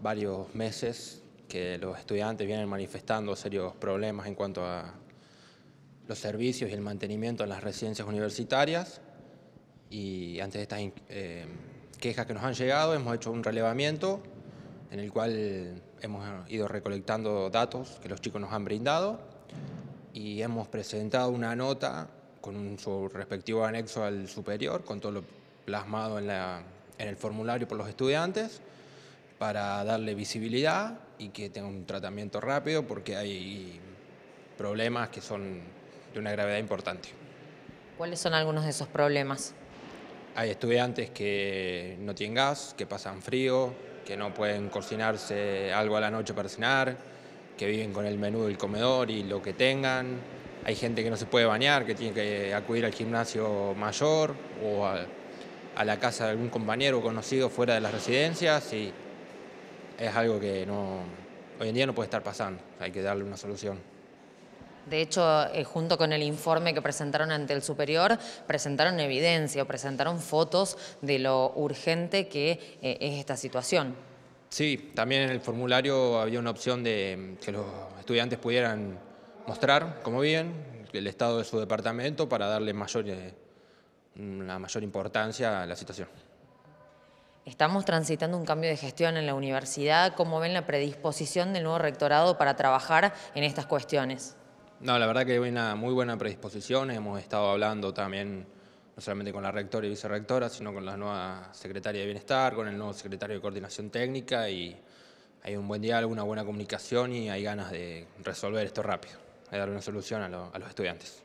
varios meses que los estudiantes vienen manifestando serios problemas en cuanto a los servicios y el mantenimiento en las residencias universitarias. Y ante estas quejas que nos han llegado, hemos hecho un relevamiento en el cual hemos ido recolectando datos que los chicos nos han brindado y hemos presentado una nota con su respectivo anexo al superior, con todo lo plasmado en el formulario por los estudiantes, para darle visibilidad y que tenga un tratamiento rápido, porque hay problemas que son de una gravedad importante. ¿Cuáles son algunos de esos problemas? Hay estudiantes que no tienen gas, que pasan frío, que no pueden cocinarse algo a la noche para cenar, que viven con el menú del comedor y lo que tengan. Hay gente que no se puede bañar, que tiene que acudir al gimnasio mayor o a la casa de algún compañero o conocido fuera de las residencias, y es algo que no, hoy en día no puede estar pasando. Hay que darle una solución. De hecho, junto con el informe que presentaron ante el superior, presentaron evidencia, presentaron fotos de lo urgente que es esta situación. Sí, también en el formulario había una opción de que los estudiantes pudieran mostrar cómo viven, el estado de su departamento, para darle una mayor importancia a la situación. Estamos transitando un cambio de gestión en la universidad. ¿Cómo ven la predisposición del nuevo rectorado para trabajar en estas cuestiones? No, la verdad que hay una muy buena predisposición. Hemos estado hablando también, no solamente con la rectora y vicerrectora, sino con la nueva secretaria de Bienestar, con el nuevo secretario de Coordinación Técnica, y hay un buen diálogo, una buena comunicación y hay ganas de resolver esto rápido, de dar una solución a los estudiantes.